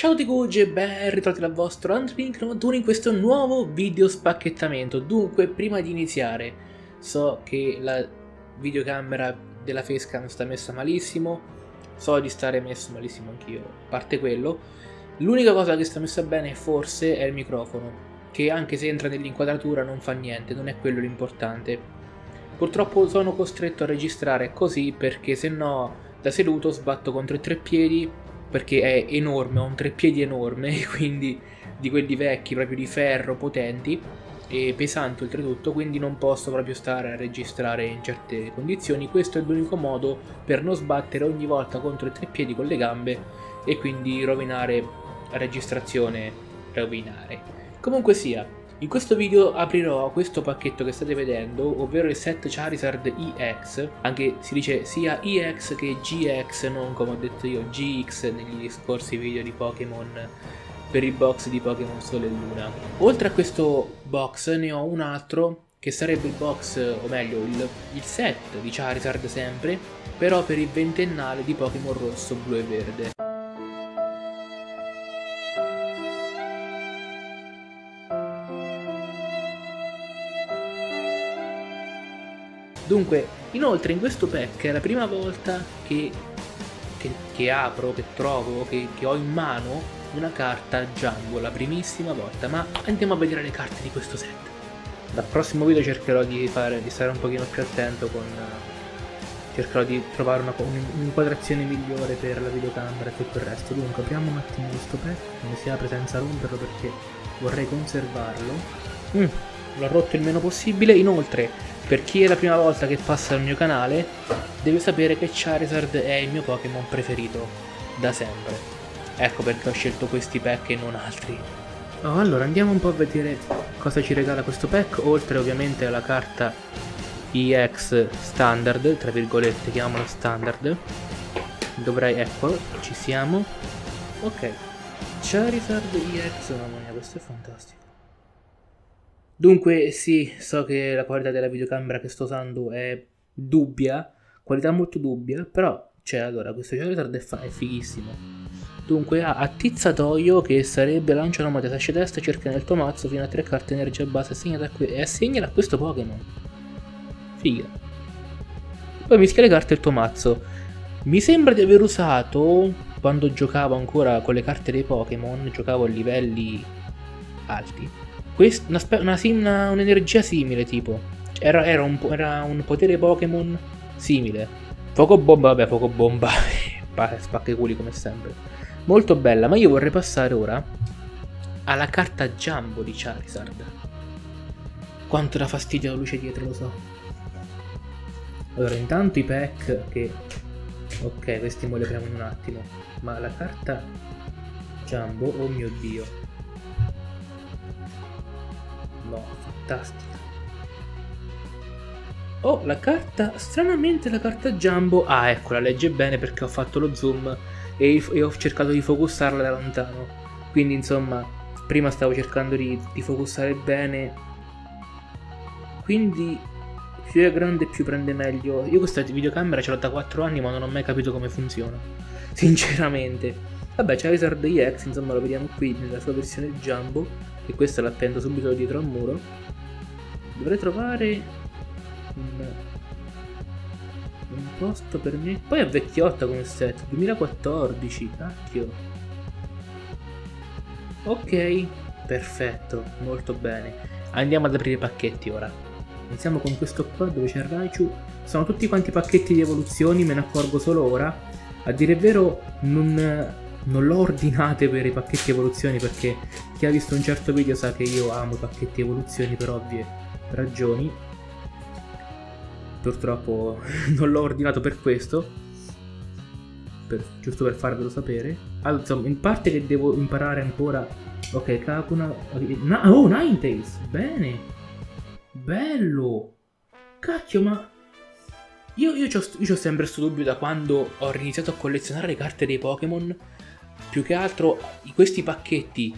Ciao di Gogi e ben ritrovati dal vostro AndreLink91 in questo nuovo video spacchettamento. Dunque, prima di iniziare, so che la videocamera della facecam sta messa malissimo, so di stare messo malissimo anch'io, a parte quello. L'unica cosa che sta messa bene forse è il microfono, che anche se entra nell'inquadratura non fa niente, non è quello l'importante. Purtroppo sono costretto a registrare così perché se no da seduto sbatto contro i tre piedi, perché è enorme, ho un treppiedi enorme, quindi di quelli vecchi, proprio di ferro, potenti e pesanti oltretutto, quindi non posso proprio stare a registrare in certe condizioni. Questo è l'unico modo per non sbattere ogni volta contro i treppiedi con le gambe e quindi rovinare la registrazione, Comunque sia, in questo video aprirò questo pacchetto che state vedendo, ovvero il set Charizard EX, anche si dice sia EX che GX, non come ho detto io GX negli scorsi video di Pokémon per il box di Pokémon Sole e Luna. Oltre a questo box ne ho un altro che sarebbe il box, o meglio il set di Charizard sempre, però per il ventennale di Pokémon Rosso, Blu e Verde. Dunque, inoltre in questo pack è la prima volta che apro, che trovo, che ho in mano una carta Jungle, la primissima volta, ma andiamo a vedere le carte di questo set. Dal prossimo video cercherò di stare un pochino più attento, cercherò di trovare un'inquadrazione migliore per la videocamera e tutto il resto. Dunque, apriamo un attimo questo pack, come si apre senza romperlo perché vorrei conservarlo. L'ho rotto il meno possibile. Inoltre, per chi è la prima volta che passa al mio canale, deve sapere che Charizard è il mio Pokémon preferito, da sempre. Ecco perché ho scelto questi pack e non altri. Allora, andiamo un po' a vedere cosa ci regala questo pack, oltre ovviamente alla carta EX standard, tra virgolette, chiamiamola standard. Eccolo, ci siamo. Ok, Charizard EX, mamma mia, questo è fantastico. Dunque sì, so che la qualità della videocamera che sto usando è dubbia, qualità molto dubbia, però cioè, allora, questo Charizard è fighissimo. Dunque ha attizzatoio, che sarebbe lancia una moda sascia destra, cerca nel tuo mazzo fino a 3 carte energia bassa e assegnala a questo Pokémon. Figa. Poi mischia le carte del tuo mazzo. Mi sembra di aver usato, quando giocavo ancora con le carte dei Pokémon, giocavo a livelli alti, un'energia simile, tipo era un potere Pokémon simile. Fuoco bomba, vabbè, fuoco bomba spacca i culi come sempre, molto bella. Ma io vorrei passare ora alla carta Jumbo di Charizard. Quanto da fastidio la luce dietro, lo so. Allora, intanto i pack che ok, questi mo li apriamo in un attimo, ma la carta Jumbo, oh mio dio. No, fantastica. Oh, la carta, stranamente la carta Jumbo, ah ecco, la legge bene perché ho fatto lo zoom e ho cercato di focussarla da lontano, quindi insomma prima stavo cercando di focussare bene, quindi più è grande più prende meglio. Io questa videocamera ce l'ho da 4 anni ma non ho mai capito come funziona, sinceramente. Vabbè, Charizard EX, insomma, lo vediamo qui nella sua versione Jumbo. E questa la appendo subito dietro al muro. Dovrei trovare un posto per me. Poi è vecchiotta come set, 2014, cacchio. Ok, perfetto, molto bene. Andiamo ad aprire i pacchetti ora. Iniziamo con questo qua dove c'è il Raichu. Sono tutti quanti pacchetti di evoluzioni, me ne accorgo solo ora. A dire il vero non l'ho ordinate per i pacchetti evoluzioni, perché chi ha visto un certo video sa che io amo i pacchetti evoluzioni per ovvie ragioni. Purtroppo non l'ho ordinato per questo, giusto per farvelo sapere. Allora, insomma, in parte che devo imparare ancora. Ok, Kakuna, oh, Ninetales, bene, bello, cacchio. Ma io c'ho sempre questo dubbio da quando ho iniziato a collezionare le carte dei Pokémon. Più che altro questi pacchetti.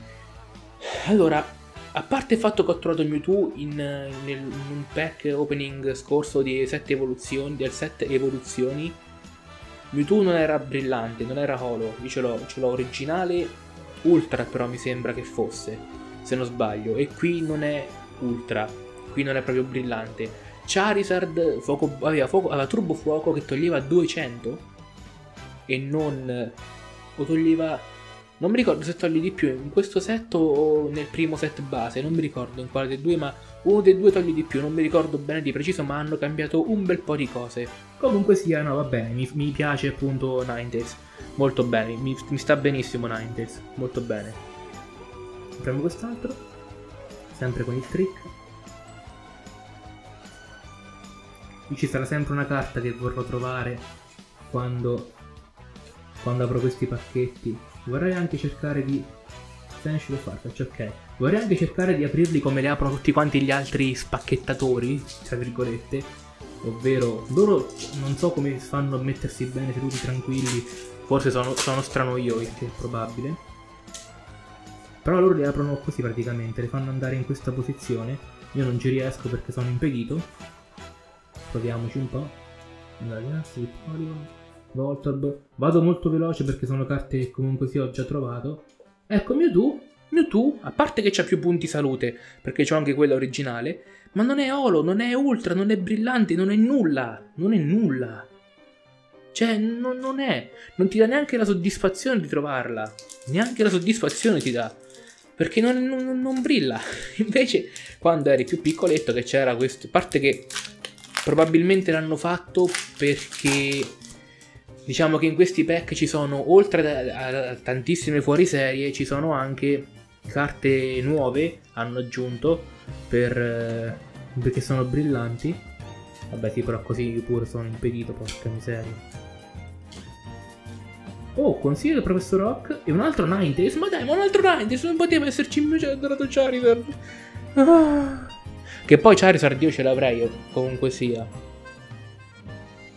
Allora, a parte il fatto che ho trovato Mewtwo in un pack opening scorso di 7 evoluzioni, del set evoluzioni, Mewtwo non era brillante, non era holo. Io ce l'ho originale Ultra però mi sembra che fosse, se non sbaglio, e qui non è Ultra, qui non è proprio brillante. Charizard aveva Turbo Fuoco che toglieva 200 e non... o toglieva... non mi ricordo se toglie di più in questo set o nel primo set base, non mi ricordo in quale dei due, ma uno dei due toglie di più, non mi ricordo bene di preciso, ma hanno cambiato un bel po' di cose. Comunque sia, no, va bene, mi piace appunto Ninetales, molto bene, mi sta benissimo Ninetales, molto bene. Premo quest'altro, sempre con il trick. Qui ci sarà sempre una carta che vorrò trovare quando apro questi pacchetti. Vorrei anche cercare di... se ne riesco a fare, faccio ok. Vorrei anche cercare di aprirli come le aprono tutti quanti gli altri spacchettatori, tra virgolette. Ovvero, loro non so come fanno a mettersi bene seduti tranquilli. Forse sono strano io, perché è probabile. Però loro li aprono così praticamente, li fanno andare in questa posizione. Io non ci riesco perché sono impedito. Proviamoci un po'. Allora, ragazzi, il polio... Voltab, vado molto veloce perché sono carte che comunque sì ho già trovato. Ecco Mewtwo, a parte che c'ha più punti salute, perché c'ho anche quella originale, ma non è Olo, non è Ultra, non è brillante, non è nulla, non è nulla. Cioè, non ti dà neanche la soddisfazione di trovarla, neanche la soddisfazione ti dà, perché non brilla. Invece, quando eri più piccoletto che c'era questo, a parte che probabilmente l'hanno fatto perché... diciamo che in questi pack ci sono, oltre a tantissime fuoriserie, ci sono anche carte nuove, hanno aggiunto, perché sono brillanti. Vabbè sì, però così io pure sono impedito, porca miseria. Oh, consiglio del professor Rock e un altro Ninetales, ma dai, ma un altro Ninetales, non poteva esserci invece adorato Charizard. Ah. Che poi Charizard io ce l'avrei, comunque sia.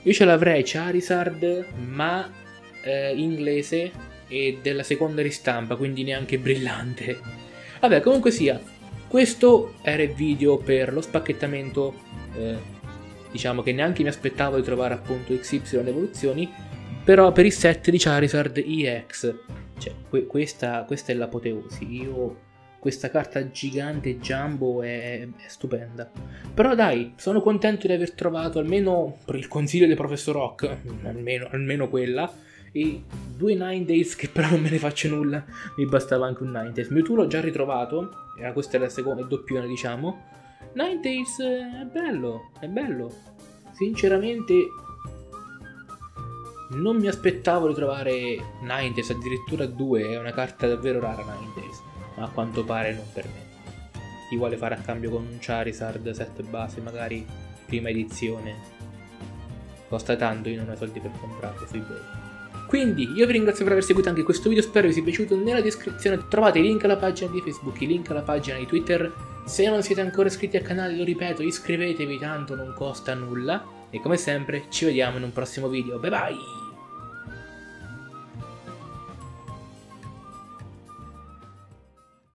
Io ce l'avrei Charizard, ma inglese e della seconda ristampa, quindi neanche brillante. Vabbè, comunque sia, questo era il video per lo spacchettamento, diciamo che neanche mi aspettavo di trovare appunto XY evoluzioni, però per il set di Charizard EX, cioè questa è l'apoteosi, io... Questa carta gigante Jumbo è stupenda. Però dai, sono contento di aver trovato almeno per il consiglio del professor Rock, almeno quella, e due Ninetales che però non me ne faccio nulla, mi bastava anche un Ninetales. Mewtwo l'ho già ritrovato, questa è la seconda, il doppione diciamo. Ninetales è bello, sinceramente non mi aspettavo di trovare Ninetales, addirittura due, è una carta davvero rara Ninetales. Ma a quanto pare non per me. Chi vuole fare a cambio con un Charizard set base, magari prima edizione, costa tanto, io non ho i soldi per comprarlo su eBay. Quindi io vi ringrazio per aver seguito anche questo video, spero vi sia piaciuto. Nella descrizione trovate i link alla pagina di Facebook, i link alla pagina di Twitter. Se non siete ancora iscritti al canale, lo ripeto, iscrivetevi, tanto non costa nulla. E come sempre ci vediamo in un prossimo video, bye bye!